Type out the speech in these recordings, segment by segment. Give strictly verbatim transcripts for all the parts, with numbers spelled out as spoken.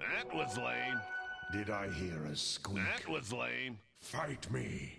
That was lame. Did I hear a squeak? That was lame. Fight me.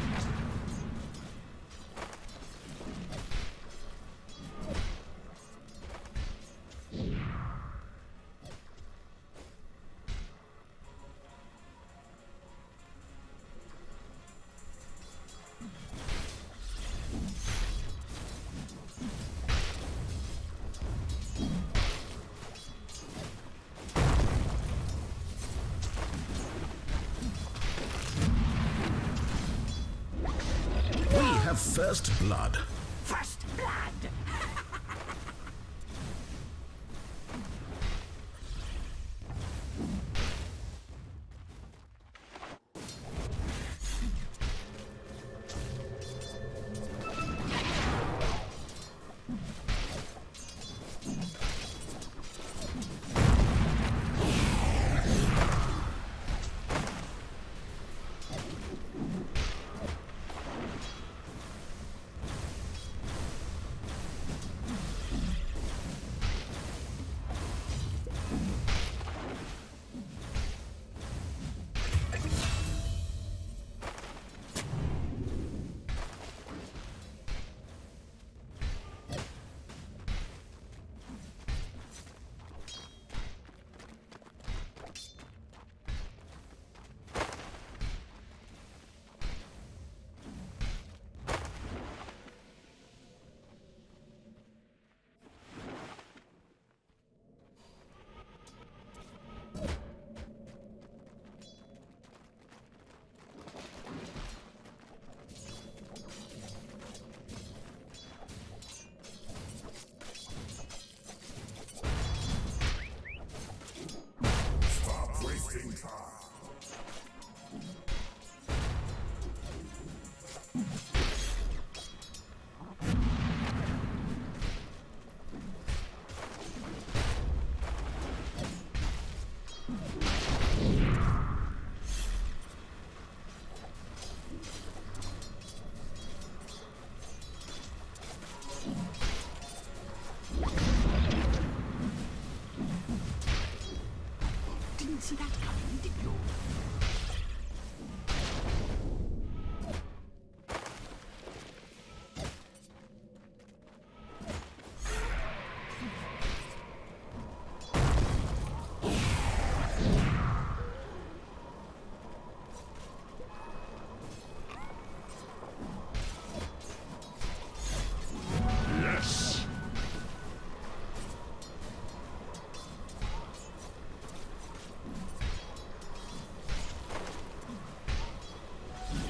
First blood. First blood.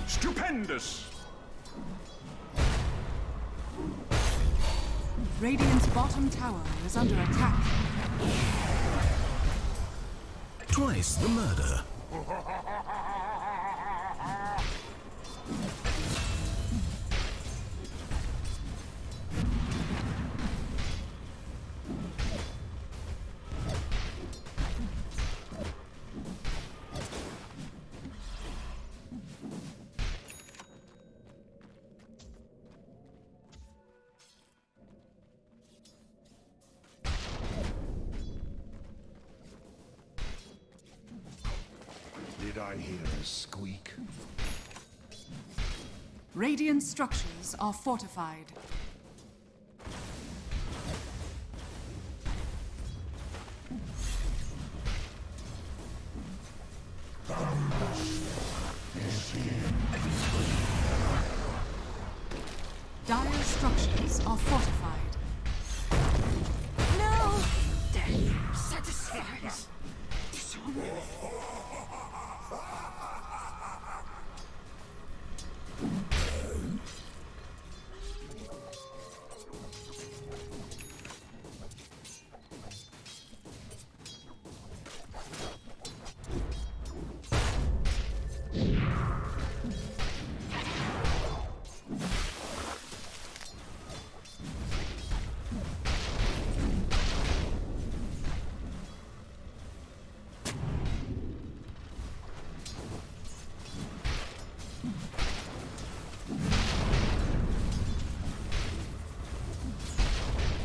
Stupendous! Radiant's bottom tower is under attack. Twice the murder. Did Did I hear a squeak? Radiant structures are fortified. Dire structures are fortified. No! Death satisfies dishonor.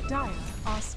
Dire are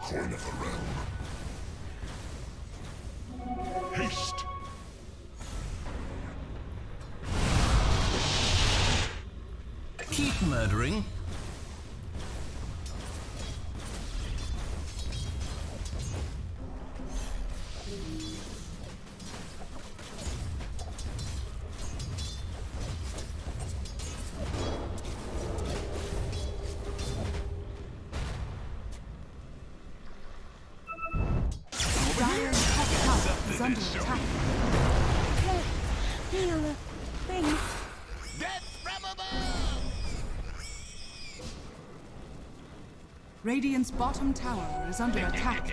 Coin of the realm. Haste! Keep murdering. Radiant's bottom tower is under attack.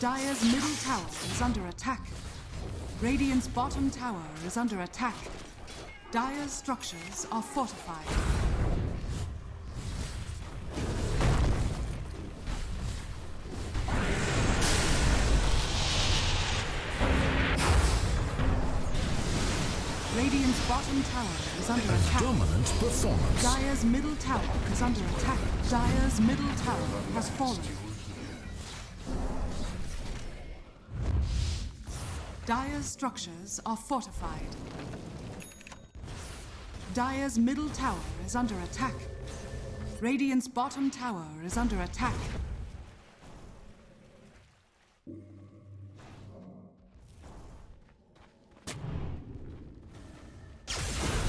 Dire's middle tower is under attack. Radiant's bottom tower is under attack. Dire's structures are fortified. Radiant's bottom tower is under attack. Dominant performance. Dire's middle tower is under attack. Dire's middle tower has fallen. Dire's structures are fortified. Dire's middle tower is under attack. Radiant's bottom tower is under attack.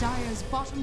Dire's bottom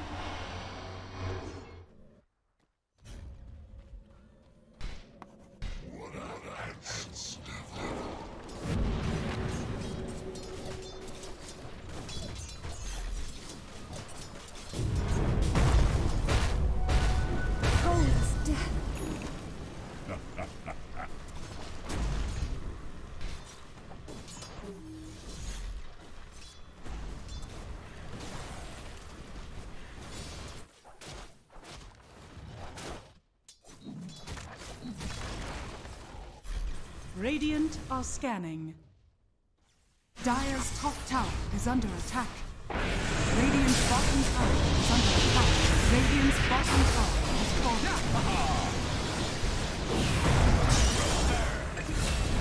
Radiant are scanning. Dire's top tower is under attack. Radiant's bottom tower is under attack. Radiant's bottom tower is falling.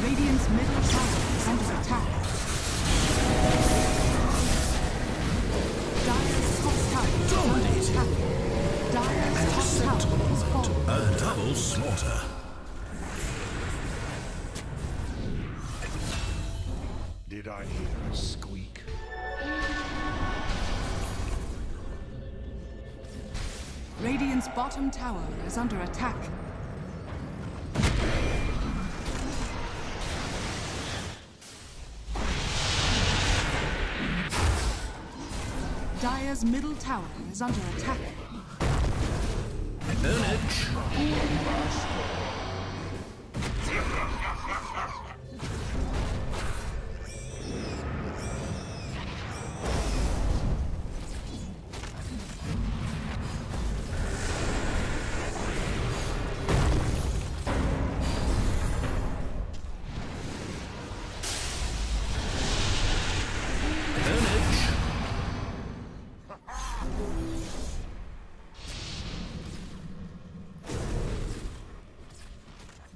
Radiant's middle tower is under attack. Dire's top tower is under attack. Dire's top tower is falling. A double slaughter. Did I hear a squeak? Radiant's bottom tower is under attack. Dire's middle tower is under attack. An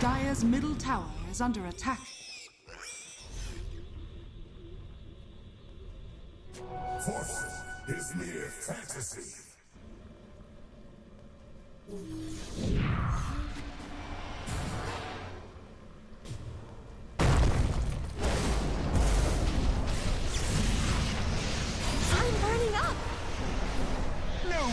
Dire's middle tower is under attack. Fortune is mere fantasy. I'm burning up. No.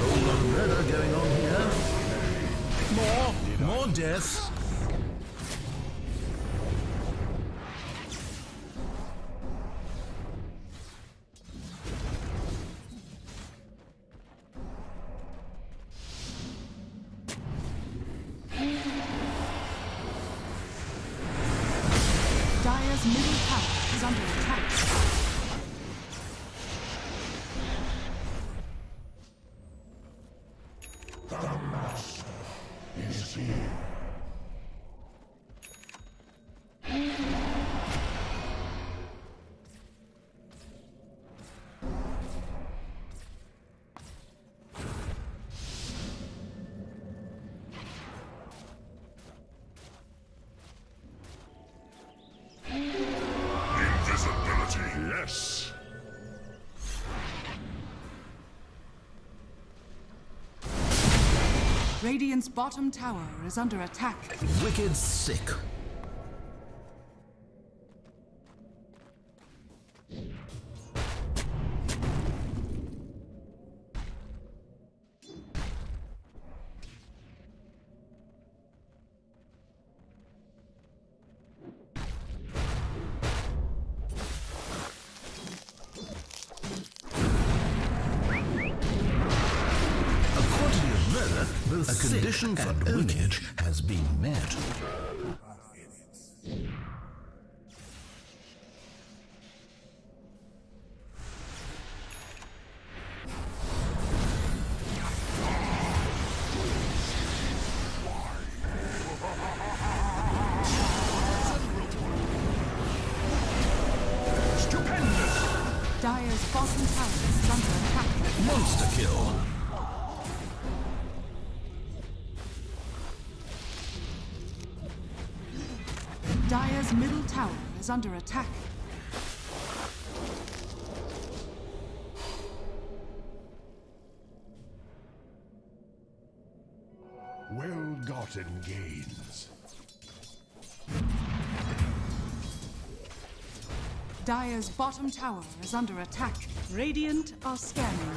All the murder going on here. More, more deaths. Dire's middle tower is under attack. Thank you. Radiant's bottom tower is under attack. Wicked sick. A condition for lineage has been met. Stupendous! Dire's bottom tower is under attack. Monster kill! Dire's middle tower is under attack. Well-gotten gains. Dire's bottom tower is under attack. Radiant are scanning.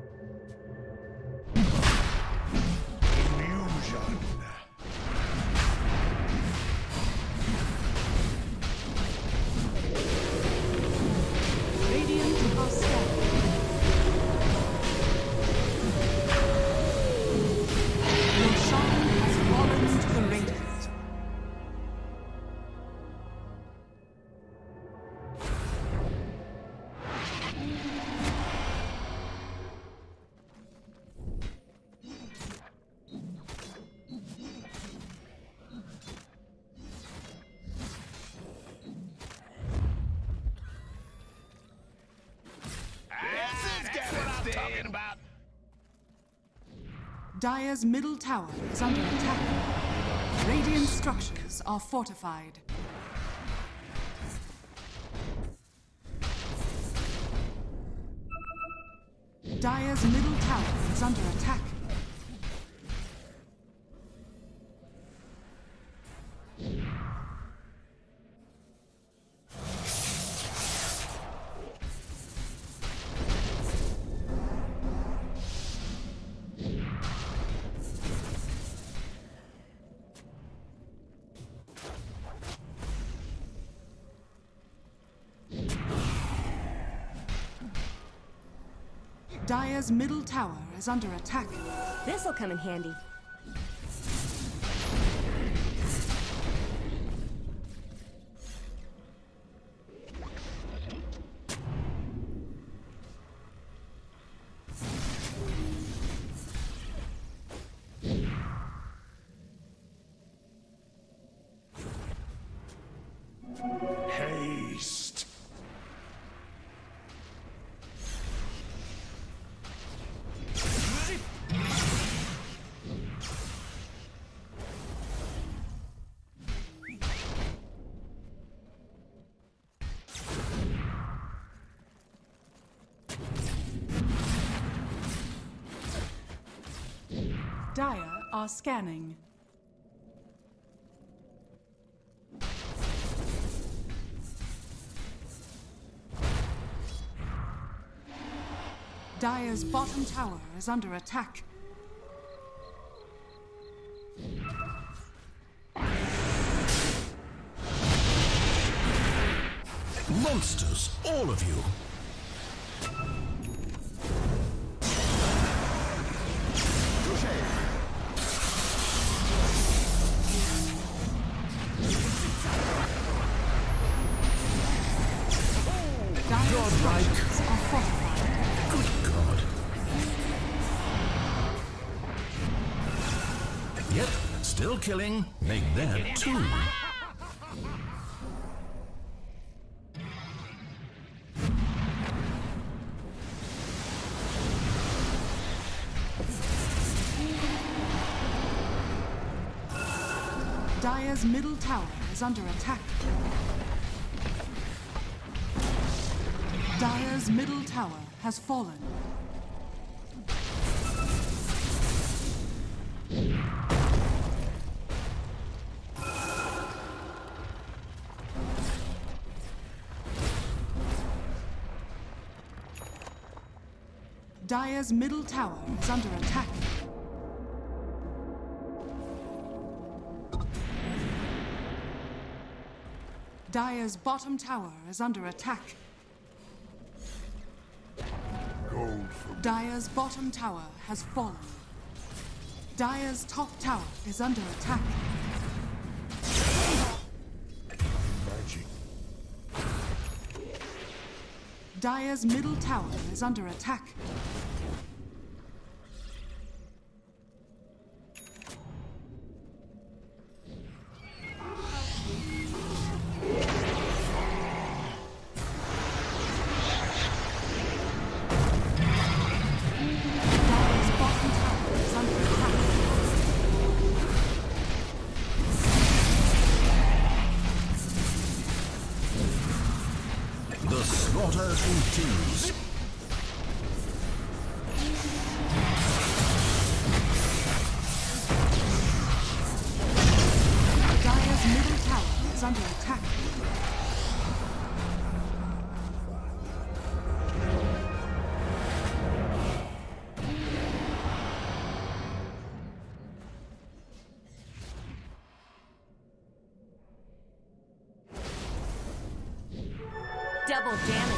Illusion. Radiant are scanning. Your shine has warrants the Radiant. Dire's middle tower is under attack. Radiant structures are fortified. Dire's middle tower is under attack. Dire's middle tower is under attack. This'll come in handy. Dire are scanning. Dire's bottom tower is under attack. monsters, all of you. Killing, make that two. Dire's middle tower is under attack. Dire's middle tower has fallen. Dire's middle tower is under attack. Dire's bottom tower is under attack. Dire's bottom tower has fallen. Dire's top tower is under attack. Dire's middle tower is under attack. Double damage.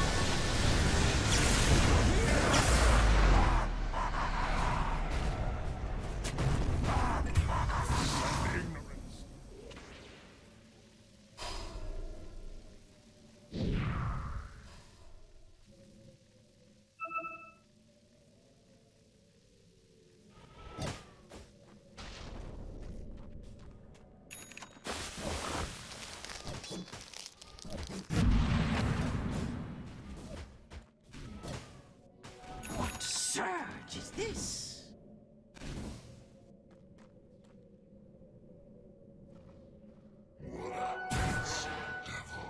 This what a dancing devil.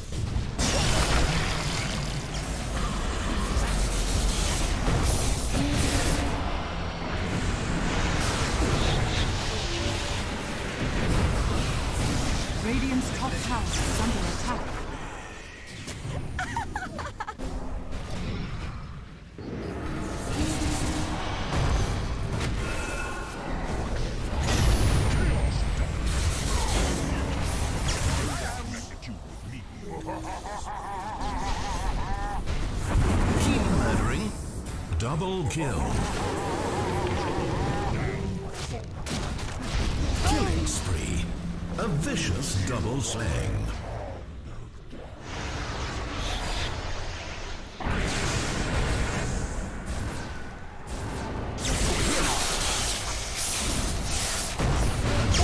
Radiant's top tower is under attack. Double kill. Killing spree. A vicious double slaying.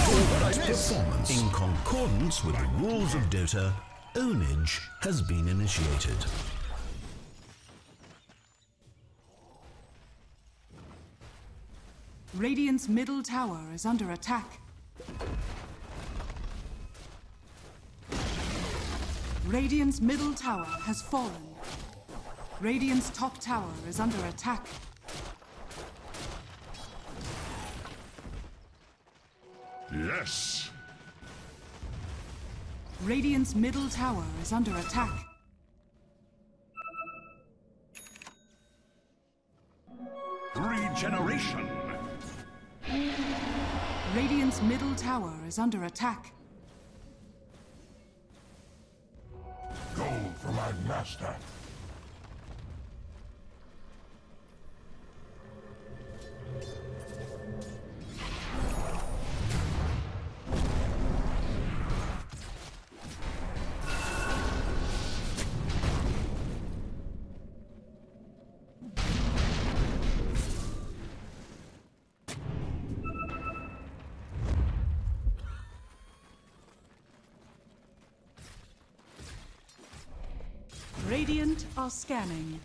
Overnight performance. In concordance with the rules of Dota, ownage has been initiated. Radiant's middle tower is under attack. Radiant's middle tower has fallen. Radiant's top tower is under attack. Yes! Radiant's middle tower is under attack. Regeneration! Radiant's middle tower is under attack. Go for my master! Radiant are scanning.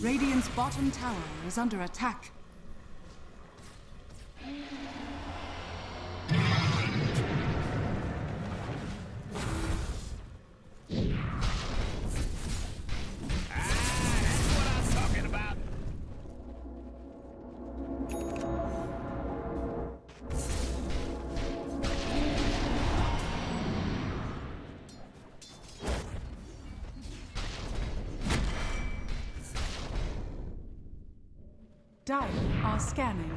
Radiant's bottom tower is under attack. Dire are scanning.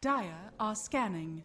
Dire are scanning.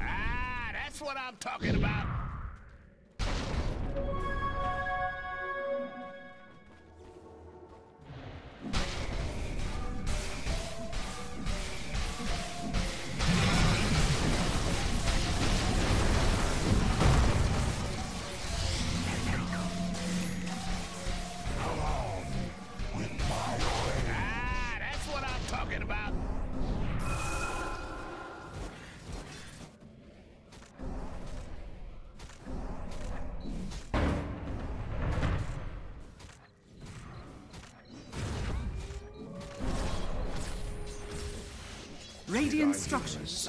Ah, that's what I'm talking about. Radiant structures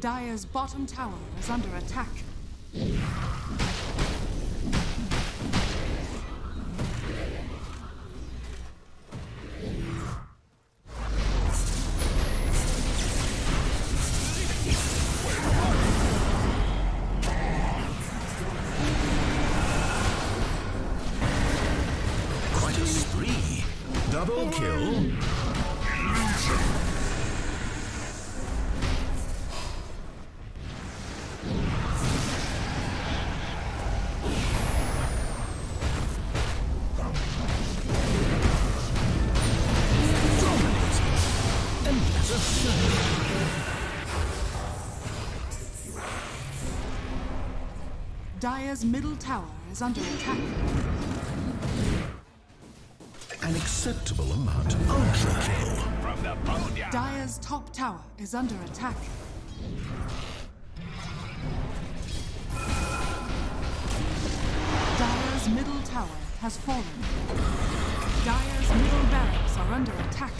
Dire's bottom tower is under attack. Quite a spree. Double kill. Dire's middle tower is under attack. An acceptable amount of ultra kill. From the Bodia. Dire's top tower is under attack. Dire's middle tower has fallen. Dire's middle barracks are under attack.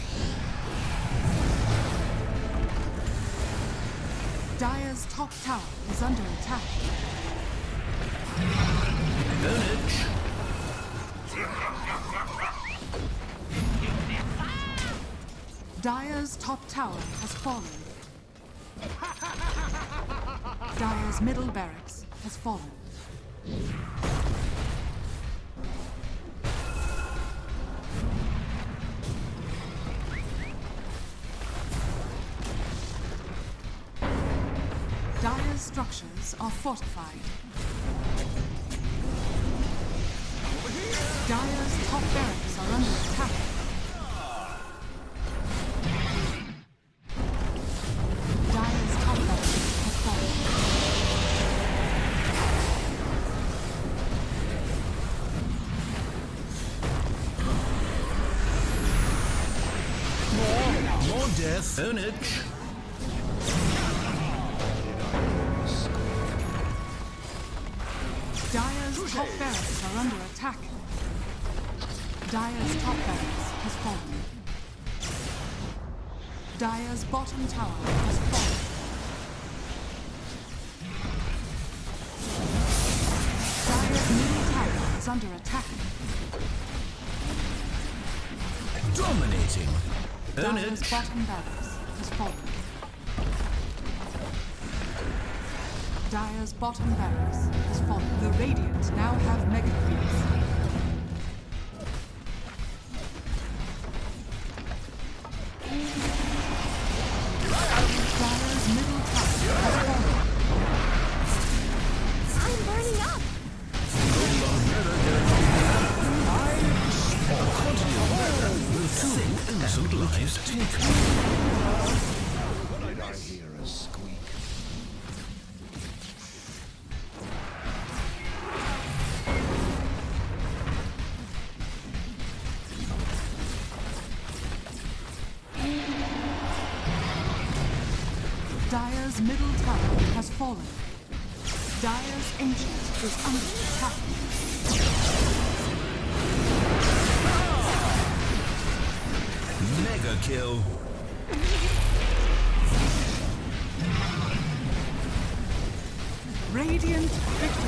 Dire's top tower is under attack. Village. Dire's top tower has fallen. Dire's middle barracks has fallen. Dire's structures are fortified. Dire's top barracks are under attack. Dire's top barracks have fallen. More, more death. Ownage. Dire's top barracks are under attack. Dire's top barracks has fallen. Dire's bottom tower has fallen. Dire's middle tower is under attack. Dominating. Dire's bottom barracks has fallen. Dire's bottom barracks has fallen. The Radiant now have mega creeps. Dire's middle tower has fallen. Dire's ancient is under attack. Mega kill. Radiant victory.